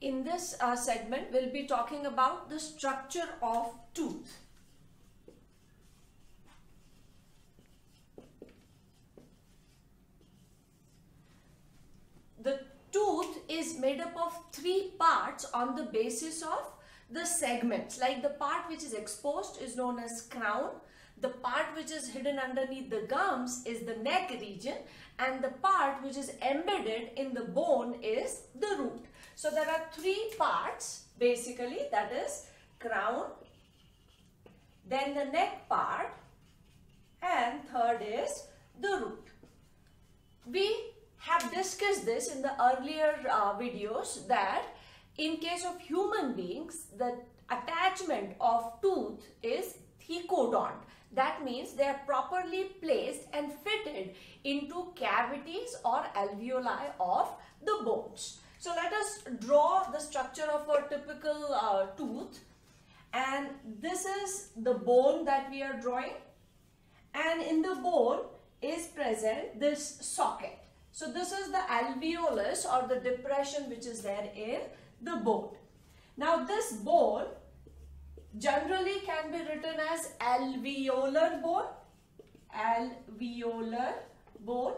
In this segment, we'll be talking about the structure of tooth. The tooth is made up of three parts on the basis of the segments. Like the part which is exposed is known as crown, the part which is hidden underneath the gums is the neck region, and the part which is embedded in the bone is the root. So there are three parts basically, that is crown, then the neck part, and third is the root. We have discussed this in the earlier videos that in case of human beings, the attachment of tooth is thecodont. That means they are properly placed and fitted into cavities or alveoli of the bones. So let us draw the structure of a typical tooth, and this is the bone that we are drawing, and in the bone is present this socket. So this is the alveolus or the depression which is there in the bone. Now this bone generally can be written as alveolar bone,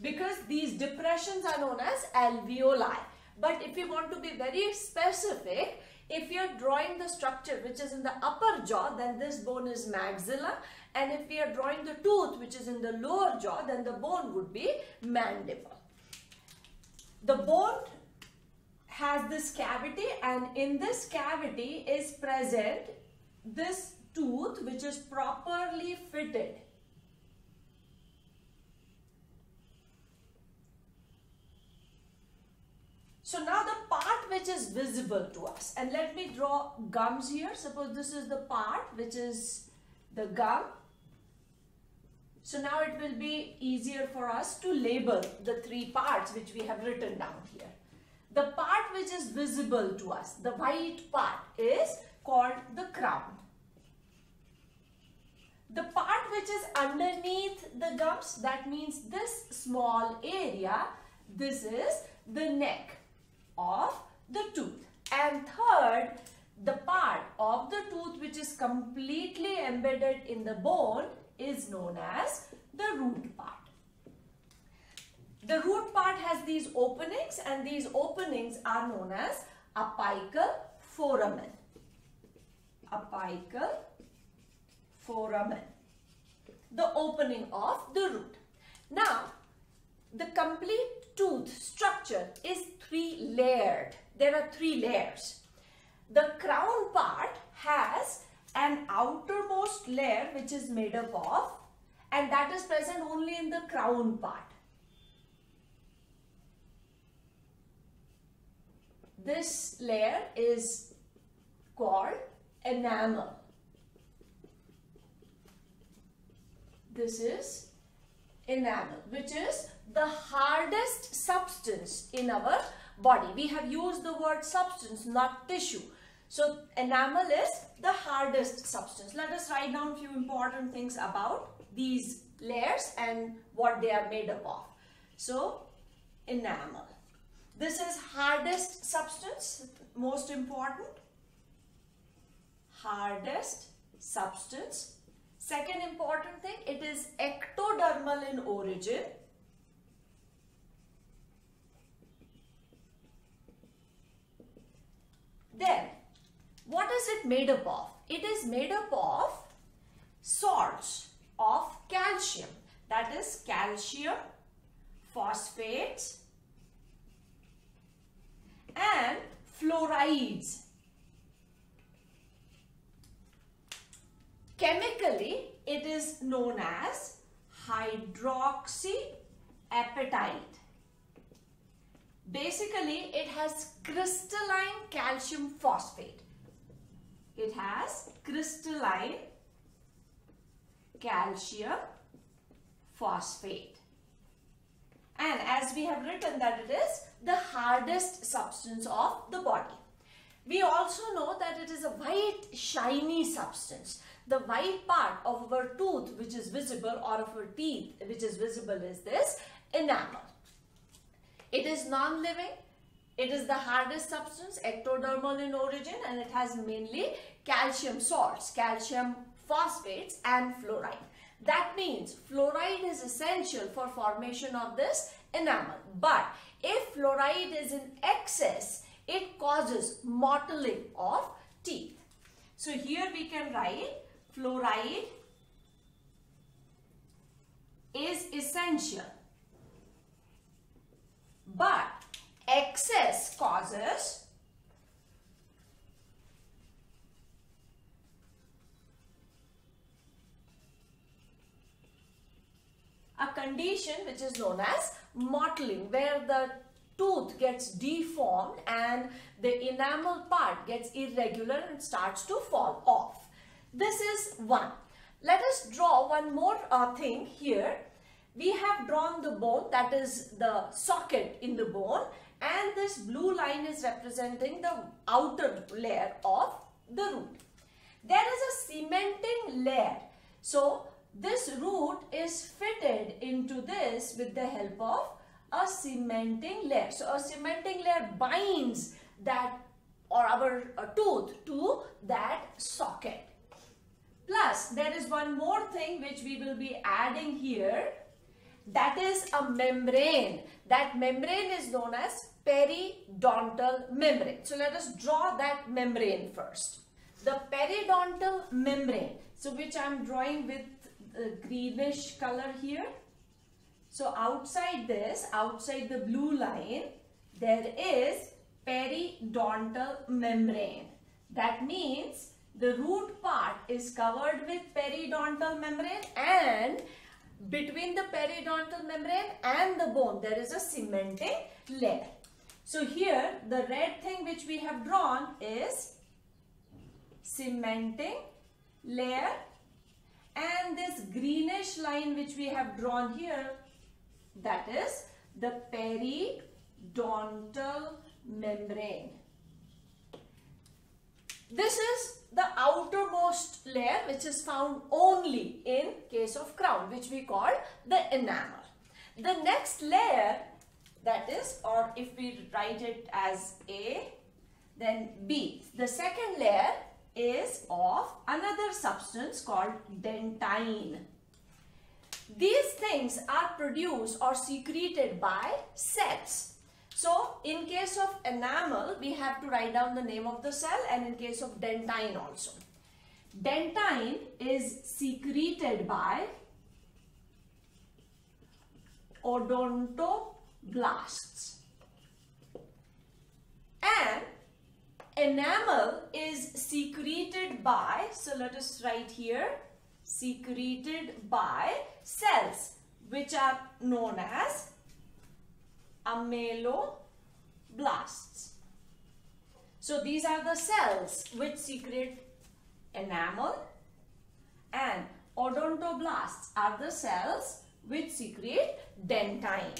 because these depressions are known as alveoli. But if you want to be very specific, if you're drawing the structure which is in the upper jaw, then this bone is maxilla, and if we are drawing the tooth which is in the lower jaw, then the bone would be mandible. The bone has this cavity, and in this cavity is present this tooth which is properly fitted. So now the part which is visible to us, and let me draw gums here. Suppose this is the part which is the gum. So now it will be easier for us to label the three parts which we have written down here. The part which is visible to us, the white part, is called the crown. The part which is underneath the gums, that means this small area, this is the neck of the tooth. And third, the part of the tooth which is completely embedded in the bone is known as the root part. The root part has these openings, and these openings are known as apical foramen. Apical foramen. The opening of the root. Now, the complete tooth structure is three-layered. There are three layers. The crown part has an outermost layer which is made up of, and that is present only in the crown part. This layer is called enamel. This is enamel, which is the hardest substance in our body. We have used the word substance, not tissue. So enamel is the hardest substance. Let us write down a few important things about these layers and what they are made up of. So enamel. This is hardest substance, most important. Hardest substance. Second important thing, it is ectodermal in origin. Then, what is it made up of? It is made up of salts of calcium. That is calcium phosphates and fluorides. Chemically, it is known as hydroxyapatite. Basically, it has crystalline calcium phosphate. It has crystalline calcium phosphate. And as we have written that it is the hardest substance of the body. We also know that it is a white, shiny substance. The white part of our tooth which is visible, or of our teeth which is visible, is this enamel. It is non-living, It is the hardest substance, ectodermal in origin, and it has mainly calcium salts, calcium phosphates and fluoride. That means fluoride is essential for formation of this enamel. But if fluoride is in excess, it causes mottling of teeth. So here we can write fluoride is essential, but excess causes a condition which is known as mottling, where the tooth gets deformed and the enamel part gets irregular and starts to fall off. This is one. Let us draw one more thing here. We have drawn the bone, that is the socket in the bone, and this blue line is representing the outer layer of the root. There is a cementing layer. So this root is fitted into this with the help of a cementing layer. So a cementing layer binds that or our tooth to that socket. Plus, there is one more thing which we will be adding here. That is a membrane. That membrane is known as periodontal membrane. So let us draw that membrane first. The periodontal membrane, so which I am drawing with the greenish color here. So outside this, outside the blue line, there is periodontal membrane. That means the root part is covered with periodontal membrane, and between the periodontal membrane and the bone there is a cementing layer. So here the red thing which we have drawn is cementing layer, and this greenish line which we have drawn here, that is the periodontal membrane. This is the outermost layer which is found only in case of crown, which we call the enamel. The next layer, that is, or if we write it as A, then B. The second layer is of another substance called dentine. These things are produced or secreted by cells. So, in case of enamel, we have to write down the name of the cell, and in case of dentine also. Dentine is secreted by odontoblasts. And enamel is secreted by, so let us write here, secreted by cells, which are known as ameloblasts. So these are the cells which secrete enamel, and odontoblasts are the cells which secrete dentine.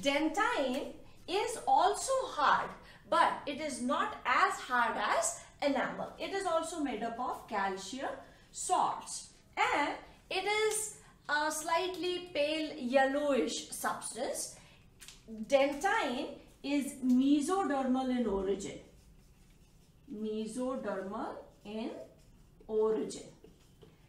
Dentine is also hard, but it is not as hard as enamel. It is also made up of calcium salts, and it is a slightly pale yellowish substance. Dentine is mesodermal in origin. Mesodermal in origin.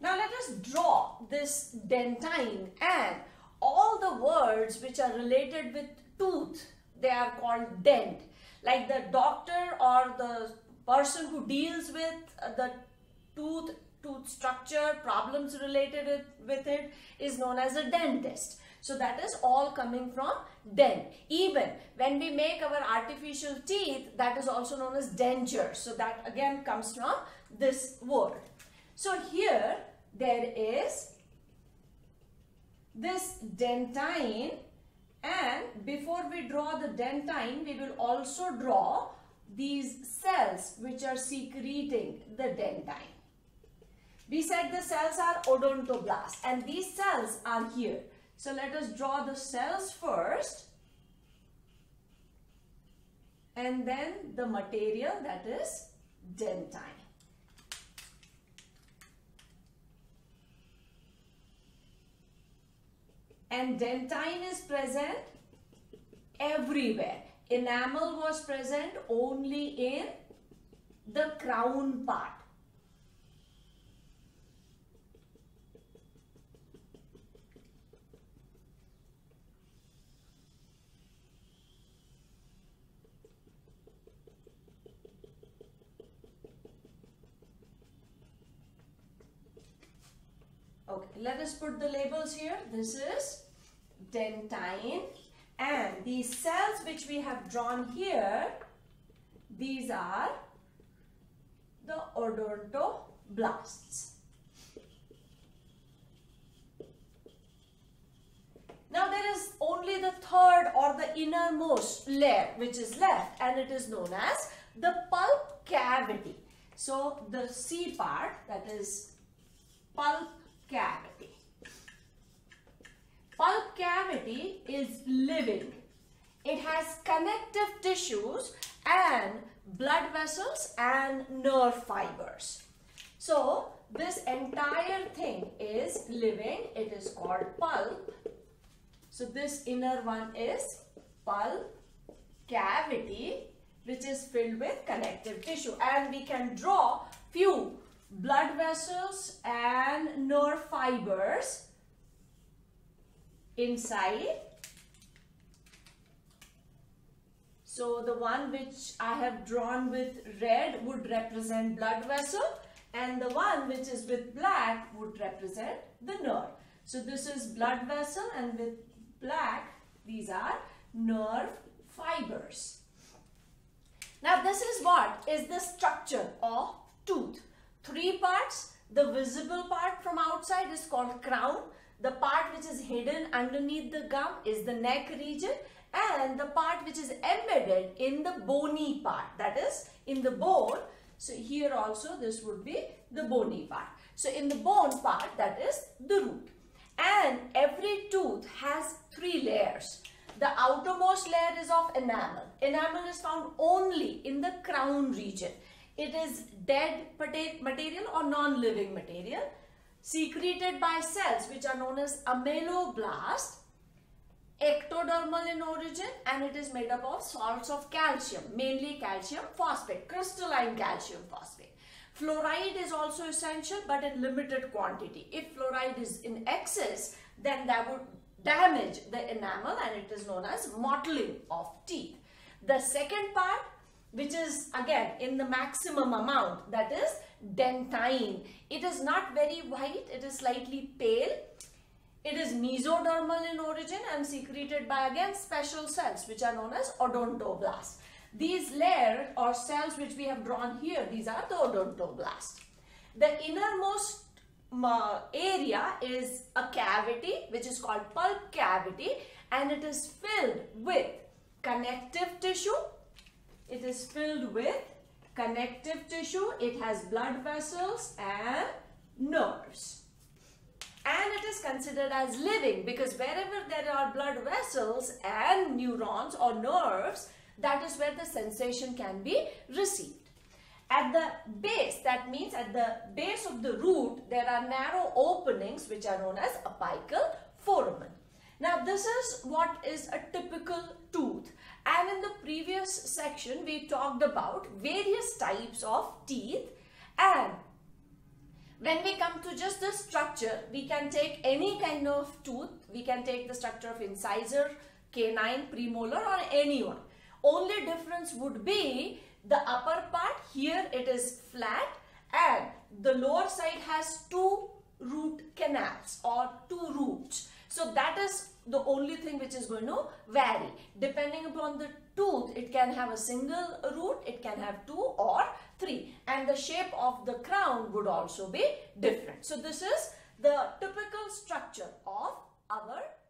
Now let us draw this dentine, and all the words which are related with tooth, they are called dent. Like the doctor or the person who deals with the tooth structure, problems related with it is known as a dentist. So that is all coming from dent. Even when we make our artificial teeth, that is also known as denture. So that again comes from this word. So here there is this dentine, and before we draw the dentine, we will also draw these cells which are secreting the dentine. We said the cells are odontoblasts, and these cells are here. So let us draw the cells first, and then the material, that is dentine. And dentine is present everywhere enamel was present only in the crown part. Okay, let us put the labels here. This is dentine, and these cells which we have drawn here, these are the odontoblasts. Now there is only the third or the innermost layer which is left, and it is known as the pulp cavity. So the C part, that is pulp cavity. Pulp cavity is living. It has connective tissues and blood vessels and nerve fibers. So this entire thing is living. It is called pulp. So this inner one is pulp cavity, which is filled with connective tissue, and we can draw few blood vessels and nerve fibers inside. So the one which I have drawn with red would represent blood vessel, and the one which is with black would represent the nerve. So this is blood vessel, and with black these are nerve fibers. Now this is what is the structure of tooth. Three parts. The visible part from outside is called crown. The part which is hidden underneath the gum is the neck region. And the part which is embedded in the bony part, that is in the bone. So here also this would be the bony part. So in the bone part, that is the root. And every tooth has three layers. The outermost layer is of enamel. Enamel is found only in the crown region. It is dead material or non-living material secreted by cells which are known as ameloblasts. Ectodermal in origin, and it is made up of salts of calcium, mainly calcium phosphate, crystalline calcium phosphate. Fluoride is also essential, but in limited quantity. If fluoride is in excess, then that would damage the enamel, and it is known as mottling of teeth. The second part, which is again in the maximum amount, that is dentine. It is not very white, it is slightly pale. It is mesodermal in origin and secreted by again special cells which are known as odontoblasts. These layers or cells which we have drawn here, these are the odontoblasts. The innermost area is a cavity which is called pulp cavity, and it is filled with connective tissue. It is filled with connective tissue. It has blood vessels and nerves. And it is considered as living because wherever there are blood vessels and neurons or nerves, that is where the sensation can be received. At the base, that means at the base of the root, there are narrow openings which are known as apical foramina. Now this is what is a typical tooth, and in the previous section we talked about various types of teeth, and when we come to just the structure, we can take any kind of tooth. We can take the structure of incisor, canine, premolar, or anyone. Only difference would be the upper part, here it is flat, and the lower side has two root canals or two roots. So that is the only thing which is going to vary. Depending upon the tooth, it can have a single root, it can have two or three, and the shape of the crown would also be different. So this is the typical structure of our